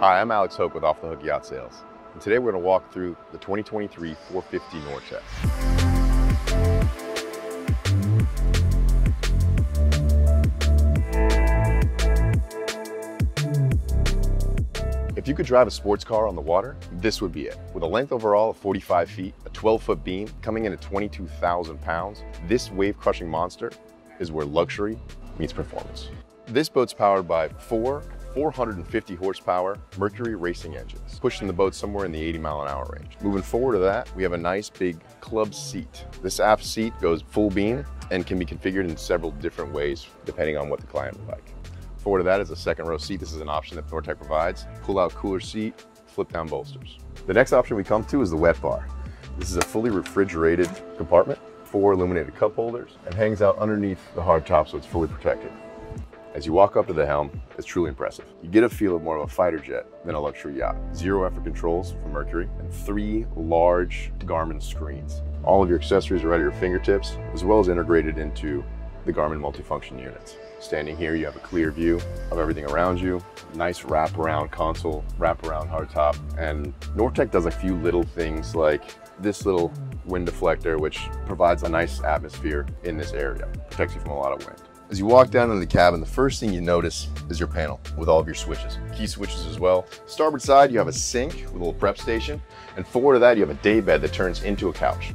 Hi, I'm Alex Hoch with Off The Hook Yacht Sales, and today we're going to walk through the 2023 450 Nor-Tech. If you could drive a sports car on the water, this would be it. With a length overall of 45 feet, a 12-foot beam coming in at 22,000 pounds, this wave-crushing monster is where luxury meets performance. This boat's powered by four 450 horsepower Mercury racing engines, pushing the boat somewhere in the 80-mile-an-hour range. Moving forward to that, we have a nice big club seat. This aft seat goes full beam and can be configured in several different ways depending on what the client would like. Forward to that is a second row seat. This is an option that Nor-Tech provides. Pull-out cooler seat, flip-down bolsters. The next option we come to is the wet bar. This is a fully refrigerated compartment, four illuminated cup holders, and hangs out underneath the hard top so it's fully protected. As you walk up to the helm, it's truly impressive. You get a feel of more of a fighter jet than a luxury yacht. Zero effort controls from Mercury and three large Garmin screens. All of your accessories are at your fingertips, as well as integrated into the Garmin multifunction units. Standing here, you have a clear view of everything around you. Nice wraparound console, wraparound hardtop. And Nor-Tech does a few little things like this little wind deflector, which provides a nice atmosphere in this area. Protects you from a lot of wind. As you walk down into the cabin, the first thing you notice is your panel with all of your switches, key switches as well. Starboard side, you have a sink with a little prep station, and forward of that, you have a day bed that turns into a couch.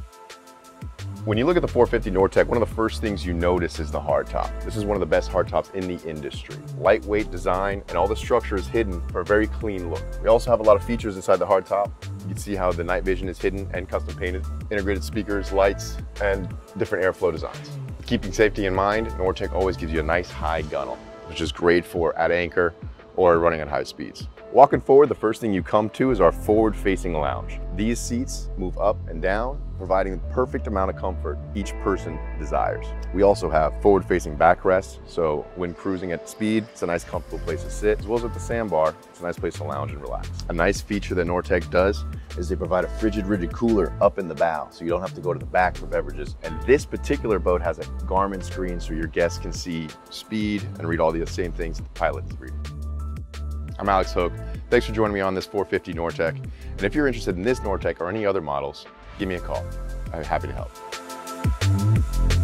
When you look at the 450 Nor-Tech, one of the first things you notice is the hardtop. This is one of the best hardtops in the industry. Lightweight design, and all the structure is hidden for a very clean look. We also have a lot of features inside the hardtop. You can see how the night vision is hidden and custom painted, integrated speakers, lights, and different airflow designs. Keeping safety in mind, Nor-Tech always gives you a nice high gunnel, which is great for at anchor or running at high speeds. Walking forward, the first thing you come to is our forward-facing lounge. These seats move up and down, providing the perfect amount of comfort each person desires. We also have forward-facing backrests, so when cruising at speed, it's a nice comfortable place to sit, as well as at the sandbar, it's a nice place to lounge and relax. A nice feature that Nor-Tech does is they provide a frigid rigid cooler up in the bow, so you don't have to go to the back for beverages. And this particular boat has a Garmin screen, so your guests can see speed and read all the same things that the pilot is reading. I'm Alex Hoch. Thanks for joining me on this 450 Nor-Tech. And if you're interested in this Nor-Tech or any other models, give me a call. I'm happy to help.